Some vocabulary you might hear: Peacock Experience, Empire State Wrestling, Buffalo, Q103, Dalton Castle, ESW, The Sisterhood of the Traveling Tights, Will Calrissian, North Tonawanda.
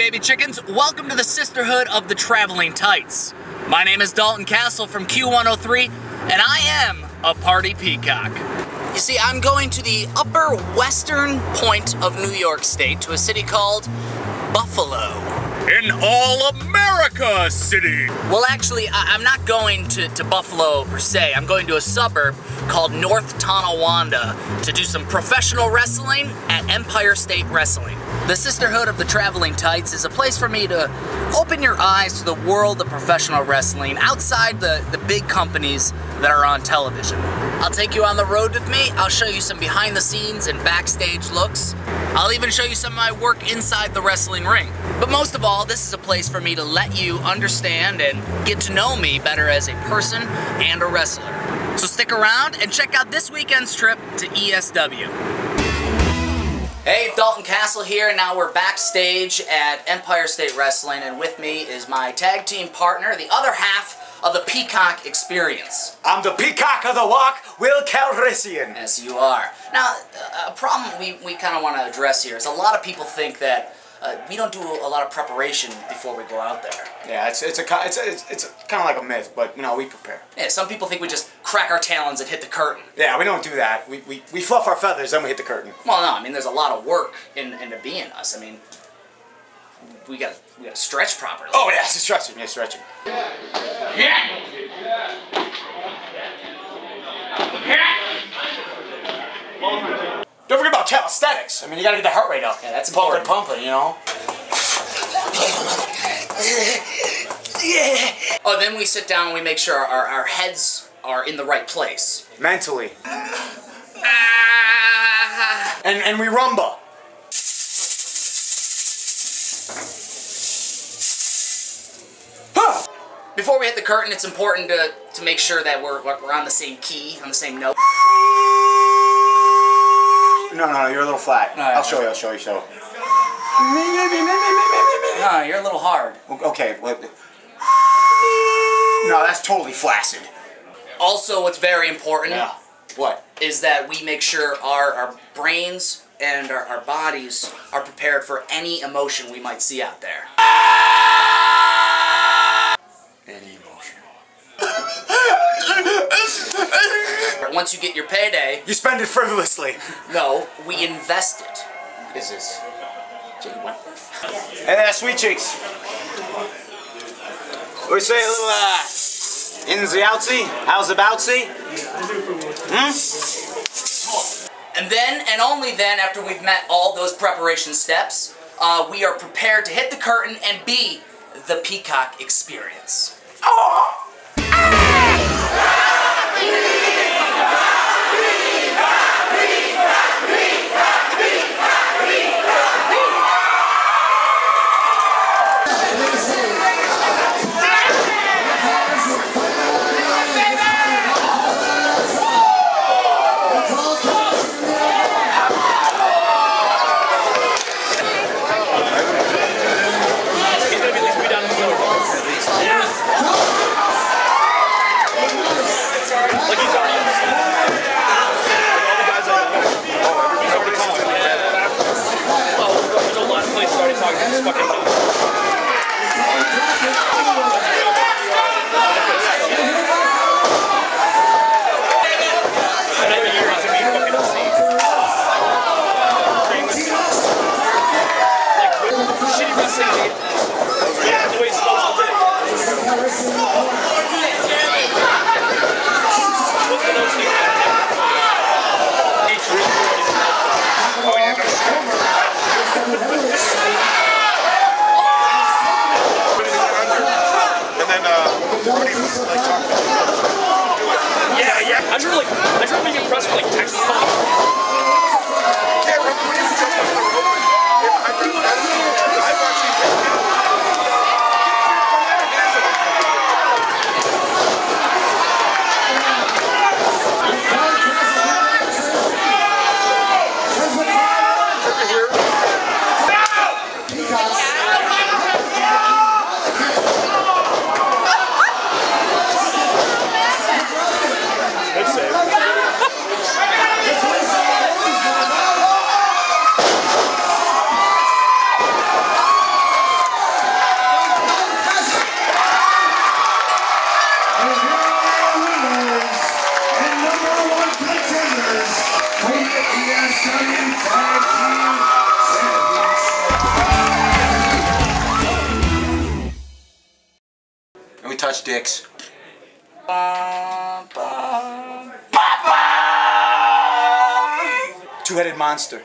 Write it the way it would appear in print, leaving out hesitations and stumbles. baby chickens. Welcome to the Sisterhood of the Traveling Tights. My name is Dalton Castle from Q103, and I am a party peacock. You see, I'm going to the upper western point of New York State to a city called Buffalo. In all America city! Well, actually, I'm not going to Buffalo per se. I'm going to a suburb called North Tonawanda to do some professional wrestling at Empire State Wrestling. The Sisterhood of the Traveling Tights is a place for me to open your eyes to the world of professional wrestling outside the big companies that are on television. I'll take you on the road with me. I'll show you some behind the scenes and backstage looks. I'll even show you some of my work inside the wrestling ring. But most of all, this is a place for me to let you understand and get to know me better as a person and a wrestler. So stick around and check out this weekend's trip to ESW. Hey, Dalton Castle here, and now we're backstage at Empire State Wrestling, and with me is my tag team partner, the other half of the Peacock Experience. I'm the Peacock of the Walk, Will Calrissian. Yes, you are. Now, a problem we kind of want to address here is a lot of people think that we don't do a lot of preparation before we go out there. Yeah, it's kind of like a myth, but you know, we prepare. Yeah, some people think we just crack our talons and hit the curtain. Yeah, we don't do that. We fluff our feathers, then we hit the curtain. Well, no, I mean, there's a lot of work into being us. I mean, we gotta stretch properly. Oh yeah, stretching. Yeah, stretching. Yeah. Yeah. Don't forget about calisthenics. I mean, you gotta get the heart rate up. Yeah, that's important. Pumping, you know. Oh, then we sit down and we make sure our heads are in the right place. Mentally. And we rumba. Before we hit the curtain, it's important to make sure that we're on the same key, on the same note. No, you're a little flat. No, I'll show you. No, you're a little hard. Okay. No, that's totally flaccid. Also, what's very important... Yeah. What? ...is that we make sure our brains and our bodies are prepared for any emotion we might see out there. Any emotion. Once you get your payday... You spend it frivolously. No, we invest it. What is this? And then sweet cheeks. We say a little, in the outsy, how's the boutsy? And then, and only then, after we've met all those preparation steps, we are prepared to hit the curtain and be the Peacock Experience. Oh! Yes! dicks. Two-headed monster.